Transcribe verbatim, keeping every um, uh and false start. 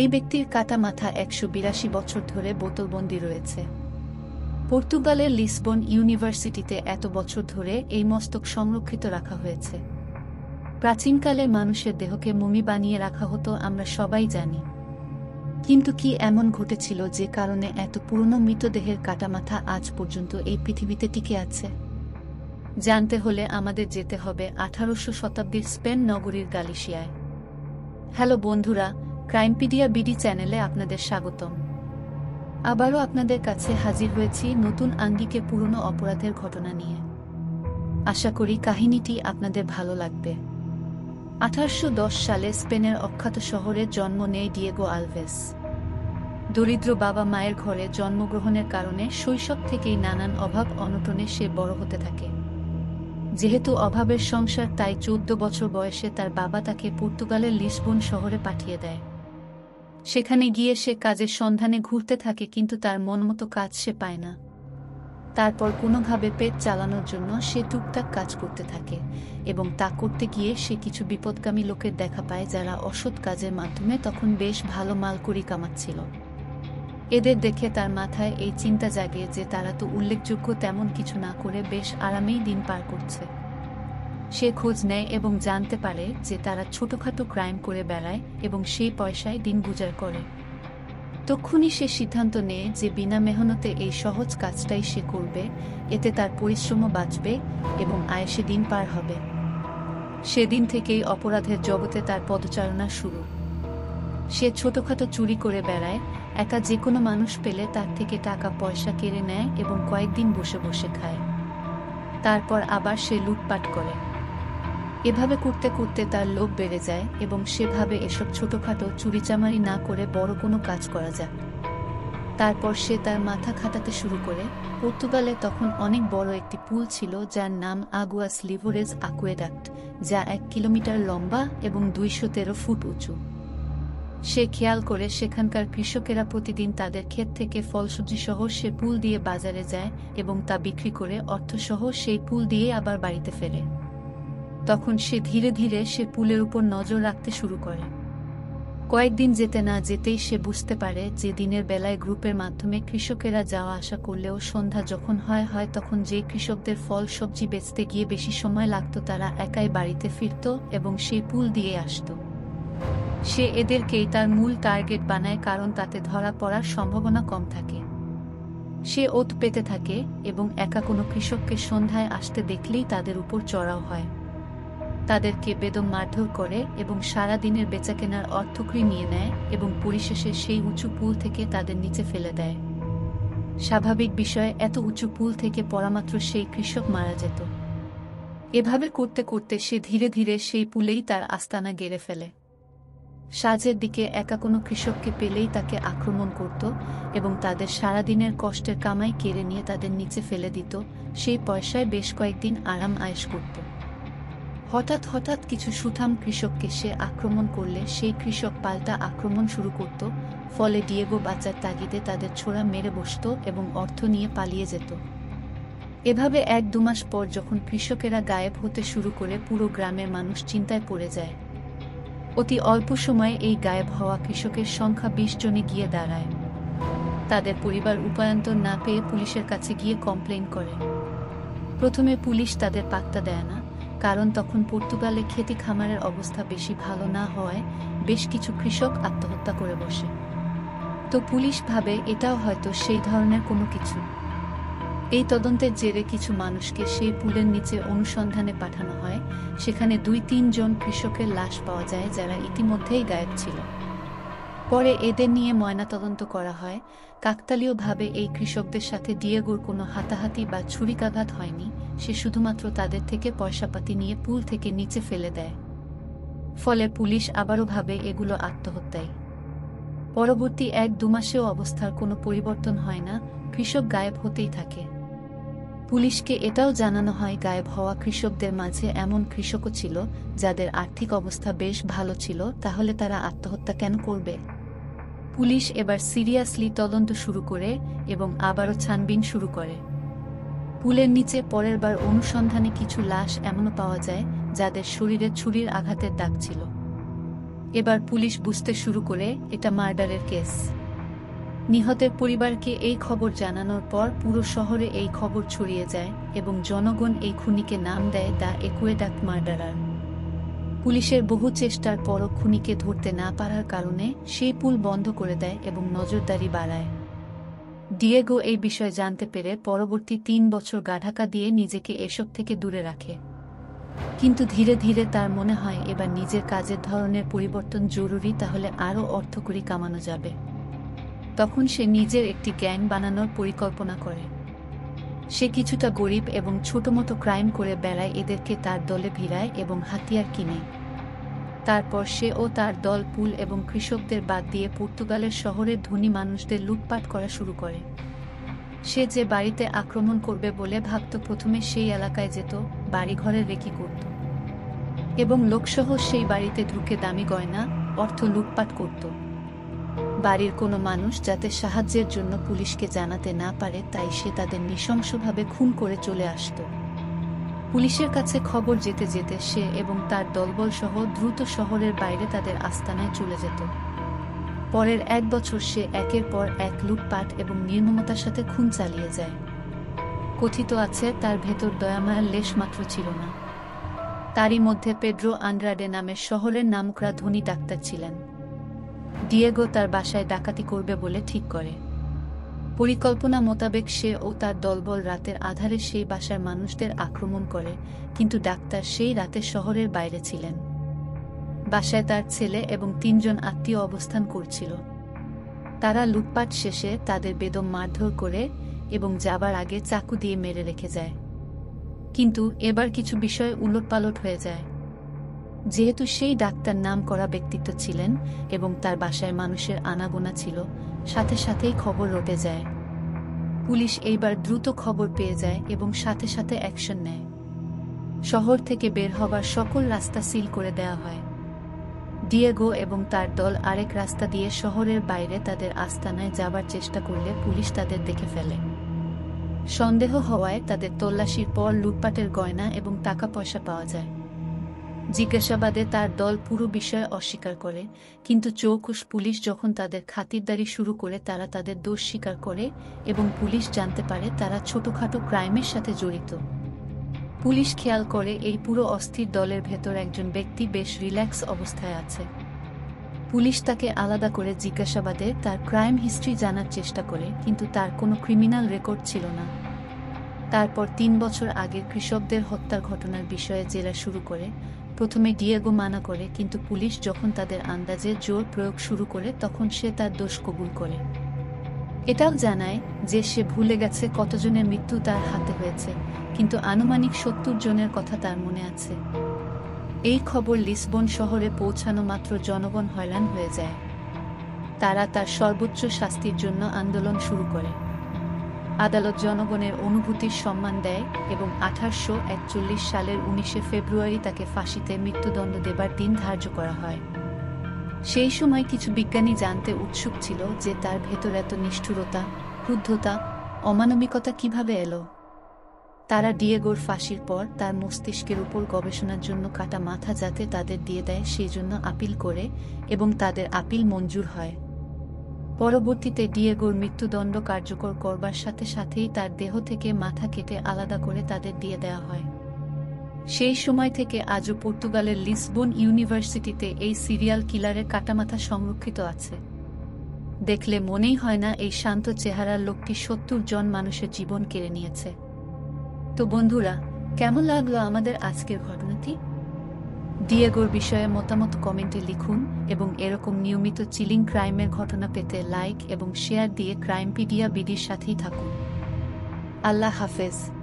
এই ব্যক্তির কাটা মাথা একশো বিরাশি বছর ধরে বোতলবন্দি রয়েছে। পর্তুগালের লিসবন ইউনিভার্সিটিতে এত বছর ধরে এই মস্তক সংরক্ষিত রাখা হয়েছে। প্রাচীনকালে মানুষের দেহকে মমি বানিয়ে রাখা হতো, আমরা সবাই জানি। কিন্তু কি এমন ঘটেছিল যে কারণে এত পুরনো মৃতদেহের কাটামাথা আজ পর্যন্ত এই পৃথিবীতে টিকে আছে? জানতে হলে আমাদের যেতে হবে আঠারোশো শতাব্দীর স্পেন নগরীর গালিশিয়ায়। হ্যালো বন্ধুরা, ক্রাইম পিডিয়া বিডি চ্যানেলে আপনাদের স্বাগতম। আবারও আপনাদের কাছে হাজির হয়েছি নতুন আঙ্গিকে পুরনো অপরাধের ঘটনা নিয়ে। আশা করি কাহিনীটি আপনাদের ভালো লাগবে। আঠারোশো দশ সালে স্পেনের অখ্যাত শহরে জন্ম নেয় ডিয়েগো আলভেস। দরিদ্র বাবা মায়ের ঘরে জন্মগ্রহণের কারণে শৈশব থেকেই নানান অভাব অনটনে সে বড় হতে থাকে। যেহেতু অভাবের সংসার, তাই চোদ্দ বছর বয়সে তার বাবা তাকে পর্তুগালের লিসবন শহরে পাঠিয়ে দেয়। সেখানে গিয়ে সে কাজের সন্ধানে ঘুরতে থাকে, কিন্তু তার মনমতো কাজ সে পায় না। তারপর কোনোভাবে পেট চালানোর জন্য সে টুকটাক কাজ করতে থাকে এবং তা করতে গিয়ে সে কিছু বিপদগামী লোকের দেখা পায়, যারা অসৎ কাজের মাধ্যমে তখন বেশ ভালো মাল করি কামাচ্ছিল। এদের দেখে তার মাথায় এই চিন্তা জাগে যে তারা তো উল্লেখযোগ্য তেমন কিছু না করে বেশ আরামেই দিন পার করছে। সে খোঁজ নেয় এবং জানতে পারে যে তারা ছোটোখাটো ক্রাইম করে বেড়ায় এবং সেই পয়সায় দিন গুজার করে। তখনই সে সিদ্ধান্ত নেয় যে বিনা মেহনতে এই সহজ কাজটাই সে করবে, এতে তার পরিশ্রমও বাঁচবে এবং আয়েশে দিন পার হবে। সেদিন থেকেই অপরাধের জগতে তার পদচারণা শুরু। সে ছোটোখাটো চুরি করে বেড়ায়, একা যে কোনো মানুষ পেলে তার থেকে টাকা পয়সা কেড়ে নেয় এবং কয়েকদিন বসে বসে খায়। তারপর আবার সে লুটপাট করে। এভাবে করতে করতে তার লোভ বেড়ে যায় এবং সে ভাবে এসব ছোটোখাটো চুরিচামারি না করে বড় কোনো কাজ করা যাক। তারপর সে তার মাথা খাটাতে শুরু করে। পর্তুগালে তখন অনেক বড় একটি পুল ছিল, যার নাম আগুয়াস লিভোরেজ আকুয়েডাক্ট, যা এক কিলোমিটার লম্বা এবং দুইশো তেরো ফুট উঁচু। সে খেয়াল করে সেখানকার কৃষকেরা প্রতিদিন তাদের ক্ষেত থেকে ফলসবজি সহ সে পুল দিয়ে বাজারে যায় এবং তা বিক্রি করে অর্থসহ সেই পুল দিয়ে আবার বাড়িতে ফেরে। তখন সে ধীরে ধীরে সে পুলের উপর নজর রাখতে শুরু করে। কয়েকদিন যেতে না যেতেই সে বুঝতে পারে যে দিনের বেলায় গ্রুপের মাধ্যমে কৃষকেরা যাওয়া আসা করলেও সন্ধ্যা যখন হয় হয় তখন যে কৃষকদের ফল সবজি বেচতে গিয়ে বেশি সময় লাগত, তারা একাই বাড়িতে ফিরত এবং সেই পুল দিয়ে আসত। সে এদেরকেই তার মূল টার্গেট বানায়, কারণ তাতে ধরা পড়ার সম্ভাবনা কম থাকে। সে ওত পেতে থাকে এবং একা কোনো কৃষককে সন্ধ্যায় আসতে দেখলেই তাদের উপর চড়াও হয়, তাদেরকে বেদম মারধর করে এবং সারাদিনের বেচাকেনার অর্থকরী নিয়ে নেয় এবং পরিশেষে সেই উঁচু পুল থেকে তাদের নিচে ফেলে দেয়। স্বাভাবিক বিষয়ে এত উঁচু পুল থেকে পড়ামাত্র সেই কৃষক মারা যেত। এভাবে করতে করতে সে ধীরে ধীরে সেই পুলেই তার আস্তানা গেড়ে ফেলে। সাজের দিকে একা কোনো কৃষককে পেলেই তাকে আক্রমণ করত এবং তাদের সারাদিনের কষ্টের কামাই কেড়ে নিয়ে তাদের নিচে ফেলে দিত। সেই পয়সায় বেশ কয়েকদিন আরাম আয়েশ করত। হঠাৎ হঠাৎ কিছু সুঠাম কৃষককে সে আক্রমণ করলে সেই কৃষক পাল্টা আক্রমণ শুরু করত। ফলে ডিয়েগো বাঁচার তাগিদে তাদের ছোড়া মেরে বসত এবং অর্থ নিয়ে পালিয়ে যেত। এভাবে এক দুমাস পর যখন কৃষকেরা গায়েব হতে শুরু করে, পুরো গ্রামের মানুষ চিন্তায় পড়ে যায়। অতি অল্প সময়ে এই গায়েব হওয়া কৃষকের সংখ্যা বিশ জনে গিয়ে দাঁড়ায়। তাদের পরিবার উপায়ন্তর না পেয়ে পুলিশের কাছে গিয়ে কমপ্লেন করে। প্রথমে পুলিশ তাদের পাত্তা দেয় না, কারণ তখন পর্তুগালে খেতি খামারের অবস্থা বেশি ভালো না হওয়ায় বেশ কিছু কৃষক আত্মহত্যা করে বসে। তো পুলিশ ভাবে এটাও হয়তো সেই ধরনের কোনো কিছু। এই তদন্তের জেরে কিছু মানুষকে সেই পুলের নিচে অনুসন্ধানে পাঠানো হয়। সেখানে দুই তিনজন কৃষকের লাশ পাওয়া যায়, যারা ইতিমধ্যেই গায়েব ছিল। পরে এদের নিয়ে ময়নাতদন্ত করা হয়। কাকতালীয়ভাবে এই কৃষকদের সাথে ডিয়েগোর কোনো হাতাহাতি বা ছুরিকাঘাত হয়নি। সে শুধুমাত্র তাদের থেকে পয়সাপাতি নিয়ে পুল থেকে নিচে ফেলে দেয়। ফলে পুলিশ আবারও ভাবে এগুলো আত্মহত্যাই। পরবর্তী এক দুমাসেও অবস্থার কোনো পরিবর্তন হয় না, কৃষক গায়েব হতেই থাকে। পুলিশকে এটাও জানানো হয় গায়েব হওয়া কৃষকদের মাঝে এমন কৃষকও ছিল যাদের আর্থিক অবস্থা বেশ ভালো ছিল, তাহলে তারা আত্মহত্যা কেন করবে? পুলিশ এবার সিরিয়াসলি তদন্ত শুরু করে এবং আবারও ছানবিন শুরু করে। পুলের নিচে পরের বার অনুসন্ধানে কিছু লাশ এমনও পাওয়া যায় যাদের শরীরে ছুরির আঘাতের দাগ ছিল। এবার পুলিশ বুঝতে শুরু করে এটা মার্ডারের কেস। নিহতের পরিবারকে এই খবর জানানোর পর পুরো শহরে এই খবর ছড়িয়ে যায় এবং জনগণ এই খুনিকে নাম দেয় দ্য একুয়েডাক্ট মার্ডারার। পুলিশের বহু চেষ্টার পরও খুনিকে ধরতে না পারার কারণে সেই পুল বন্ধ করে দেয় এবং নজরদারি বাড়ায়। ডিয়েগো এই বিষয় জানতে পেরে পরবর্তী তিন বছর গা ঢাকা দিয়ে নিজেকে এসব থেকে দূরে রাখে, কিন্তু ধীরে ধীরে তার মনে হয় এবার নিজের কাজের ধরনের পরিবর্তন জরুরি, তাহলে আরও অর্থকরী কামানো যাবে। তখন সে নিজের একটি গ্যাং বানানোর পরিকল্পনা করে। সে কিছুটা গরিব এবং ছোটমতো ক্রাইম করে বেড়ায়, এদেরকে তার দলে ভিড়ায় এবং হাতিয়ার কিনে। তারপর সে ও তার দল পুল এবং কৃষকদের বাদ দিয়ে পর্তুগালের শহরের ধনী মানুষদের লুটপাট করা শুরু করে। সে যে বাড়িতে আক্রমণ করবে বলে ভাবত প্রথমে সেই এলাকায় যেত, বাড়িঘরের রেকি করত এবং লোকসহ সেই বাড়িতে ঢুকে দামি গয়না, অর্থ লুটপাট করত। বাড়ির কোনো মানুষ যাতে সাহায্যের জন্য পুলিশকে জানাতে না পারে, তাই সে তাদের নৃশংসভাবে খুন করে চলে আসত। পুলিশের কাছে খবর যেতে যেতে সে এবং তার দলবল সহ দ্রুত শহরের বাইরে তাদের আস্তানায় চলে যেত। পরের এক বছর সে একের পর এক লুটপাট এবং নির্মমতার সাথে খুন চালিয়ে যায়। কথিত আছে তার ভেতর দয়ামায়ার লেশ মাত্র ছিল না। তারই মধ্যে পেড্রো আন্ড্রাডে নামের শহরের নামকরা ধনী ডাক্তার ছিলেন। ডিয়েগো তার বাসায় ডাকাতি করবে বলে ঠিক করে। পরিকল্পনা মোতাবেক সে ও তার দলবল রাতের আধারে সেই বাসার মানুষদের আক্রমণ করে, কিন্তু ডাক্তার সেই রাতে শহরের বাইরে ছিলেন। বাসায় তার ছেলে এবং তিনজন আত্মীয় অবস্থান করছিল। তারা লুটপাট শেষে তাদের বেদম মারধর করে এবং যাবার আগে চাকু দিয়ে মেরে রেখে যায়। কিন্তু এবার কিছু বিষয় উলটপালট হয়ে যায়, যেহেতু সেই ডাক্তার নাম করা ব্যক্তিত্ব ছিলেন এবং তার বাসায় মানুষের আনাগোনা ছিল, সাথে সাথেই খবর রটে যায়। পুলিশ এইবার দ্রুত খবর পেয়ে যায় এবং সাথে সাথে অ্যাকশন নেয়। শহর থেকে বের হবার সকল রাস্তা সিল করে দেওয়া হয়। ডিয়েগো এবং তার দল আরেক রাস্তা দিয়ে শহরের বাইরে তাদের আস্তানায় যাবার চেষ্টা করলে পুলিশ তাদের দেখে ফেলে। সন্দেহ হওয়ায় তাদের তল্লাশির পর লুটপাটের গয়না এবং টাকা পয়সা পাওয়া যায়। জিজ্ঞাসাবাদে তার দল পুরো বিষয় অস্বীকার করে, কিন্তু চৌকুশ পুলিশ যখন তাদের খাতিরদারি শুরু করে তারা তাদের দোষ স্বীকার করে এবং পুলিশ জানতে পারে তারা ছোটখাটো ক্রাইমের সাথে জড়িত। পুলিশ খেয়াল করে এই পুরো অস্থির দলের ভেতর একজন ব্যক্তি বেশ রিল্যাক্স অবস্থায় আছে। পুলিশ তাকে আলাদা করে জিজ্ঞাসাবাদে তার ক্রাইম হিস্ট্রি জানার চেষ্টা করে, কিন্তু তার কোনো ক্রিমিনাল রেকর্ড ছিল না। তারপর তিন বছর আগের কৃষকদের হত্যার ঘটনার বিষয়ে জেরা শুরু করে। প্রথমে ডিয়েগো মানা করে, কিন্তু পুলিশ যখন তাদের আন্দাজে জোর প্রয়োগ শুরু করে তখন সে তার দোষ কবুল করে। এটাও জানায় যে সে ভুলে গেছে কতজনের মৃত্যু তার হাতে হয়েছে, কিন্তু আনুমানিক সত্তর জনের কথা তার মনে আছে। এই খবর লিসবন শহরে পৌঁছানো মাত্র জনগণ হয়রান হয়ে যায়। তারা তার সর্বোচ্চ শাস্তির জন্য আন্দোলন শুরু করে। আদালত জনগণের অনুভূতির সম্মান দেয় এবং আঠারোশো একচল্লিশ সালের উনিশে ফেব্রুয়ারি তাকে ফাঁসিতে মৃত্যুদণ্ড দেবার দিন ধার্য করা হয়। সেই সময় কিছু বিজ্ঞানী জানতে উৎসুক ছিল যে তার ভেতর এত নিষ্ঠুরতা, ক্রুদ্ধতা, অমানবিকতা কিভাবে এলো। তারা ডিয়েগোর ফাঁসির পর তার মস্তিষ্কের উপর গবেষণার জন্য কাটা মাথা যাতে তাদের দিয়ে দেয় সেই জন্য আপিল করে এবং তাদের আপিল মঞ্জুর হয়। পরবর্তীতে ডিয়েগোর মৃত্যুদণ্ড কার্যকর করবার সাথে সাথেই তার দেহ থেকে মাথা কেটে আলাদা করে তাদের দিয়ে দেওয়া হয়। সেই সময় থেকে আজও পর্তুগালের লিসবন ইউনিভার্সিটিতে এই সিরিয়াল কিলারের কাটামাথা সংরক্ষিত আছে। দেখলে মনেই হয় না এই শান্ত চেহারার লোকটি সত্তর জন মানুষের জীবন কেড়ে নিয়েছে। তো বন্ধুরা, কেমন লাগলো আমাদের আজকের ঘটনাটি? ডিয়েগোর বিষয়ে মতামত কমেন্টে লিখুন এবং এরকম নিয়মিত চিলিং ক্রাইমের ঘটনা পেতে লাইক এবং শেয়ার দিয়ে ক্রাইম পিডিয়া বিডির সাথেই থাকুন। আল্লাহ হাফেজ।